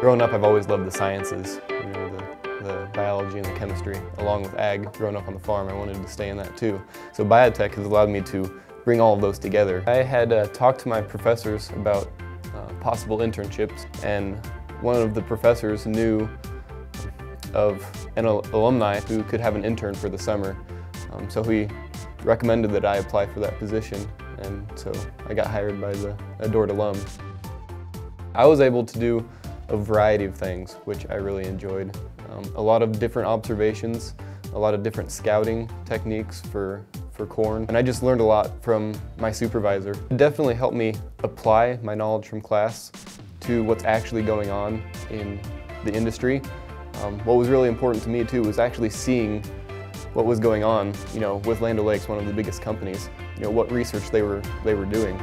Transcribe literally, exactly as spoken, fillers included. Growing up, I've always loved the sciences, you know, the, the biology and the chemistry, along with ag. Growing up on the farm, I wanted to stay in that too. So biotech has allowed me to bring all of those together. I had uh, talked to my professors about uh, possible internships, and one of the professors knew of an alumni who could have an intern for the summer. Um, so he recommended that I apply for that position, and so I got hired by the Dordt alum. I was able to do a variety of things, which I really enjoyed. Um, a lot of different observations, a lot of different scouting techniques for, for corn, and I just learned a lot from my supervisor. It definitely helped me apply my knowledge from class to what's actually going on in the industry. Um, what was really important to me too was actually seeing what was going on, you know, with Land O'Lakes, one of the biggest companies, you know, what research they were, they were doing.